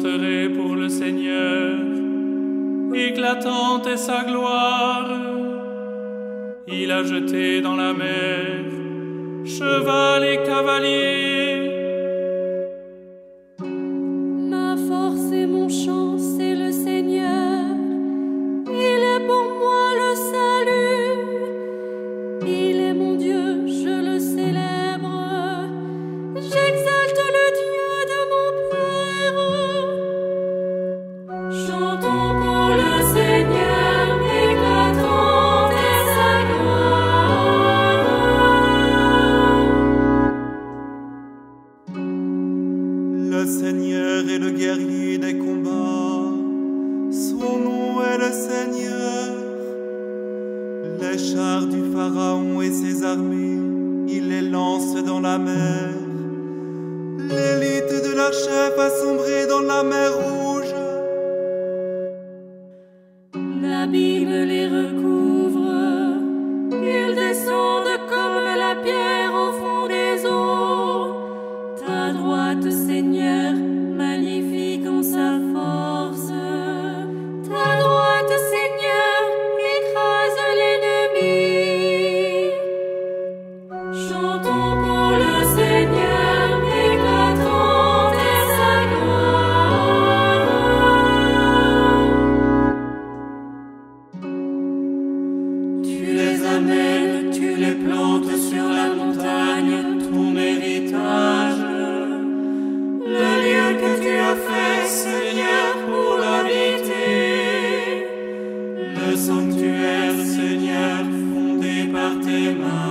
chanterai pour le Seigneur, éclatante est sa gloire. Il a jeté dans la mer cheval et cavalier. Ma force et mon chant, c'est le Seigneur, il est pour moi le salut, il est mon Dieu, je le célèbre, j'exalte le Dieu de mon Père. Chantons pour le Seigneur. Le Seigneur est le guerrier des combats, son nom est le Seigneur. Les chars du Pharaon et ses armées, il les lance dans la mer. L'élite de l'archef a sombré dans la mer Rouge. La Bible les recouvre, ils descendent comme la pierre au fond des eaux. Ta droite, Seigneur, magnifique en sa force. Ta droite, Seigneur, écrase l'ennemi. Chantons pour le Seigneur, éclatons et sa gloire. Tu les amènes, tu les plantes sur la montagne, ton héritage. Le lieu que tu as fait, Seigneur, pour l'habiter, le sanctuaire, Seigneur, fondé par tes mains.